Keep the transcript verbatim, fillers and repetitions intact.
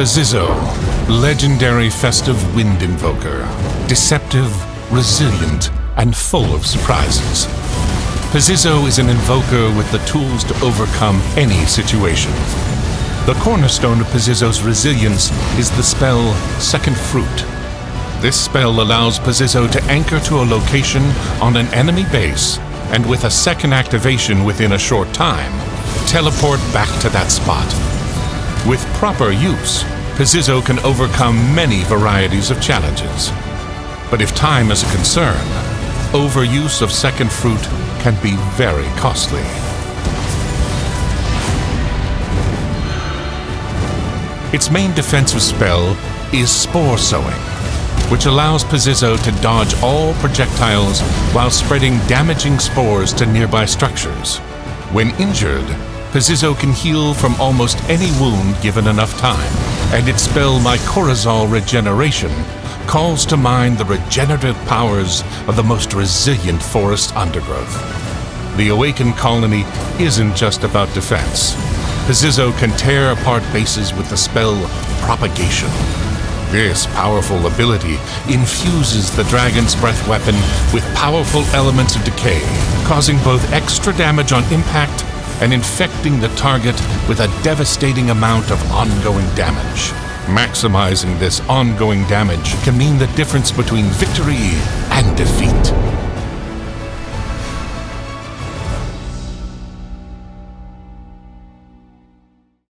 Pezizo, legendary festive wind invoker, deceptive, resilient, and full of surprises. Pezizo is an invoker with the tools to overcome any situation. The cornerstone of Pezizo's resilience is the spell Second Fruit. This spell allows Pezizo to anchor to a location on an enemy base, and with a second activation within a short time, teleport back to that spot. With proper use, Pezizo can overcome many varieties of challenges. But if time is a concern, overuse of Second Fruit can be very costly. Its main defensive spell is Spore Sowing, which allows Pezizo to dodge all projectiles while spreading damaging spores to nearby structures. When injured, Pezizo can heal from almost any wound given enough time, and its spell Mycorrhizal Regeneration calls to mind the regenerative powers of the most resilient forest undergrowth. The awakened colony isn't just about defense. Pezizo can tear apart bases with the spell Propagation. This powerful ability infuses the Dragon's Breath weapon with powerful elements of decay, causing both extra damage on impact and infecting the target with a devastating amount of ongoing damage. Maximizing this ongoing damage can mean the difference between victory and defeat.